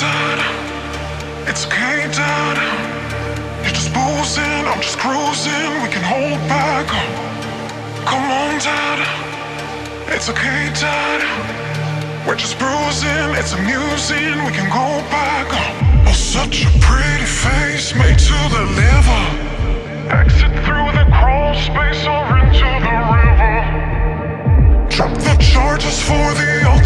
Dad. It's okay, Dad. You're just posing, I'm just cruising. We can hold back. Come on, Dad. It's okay, Dad. We're just bruising, it's amusing. We can go back. Oh, such a pretty face made to the liver. Exit through the crawl space or into the river. Drop the charges for the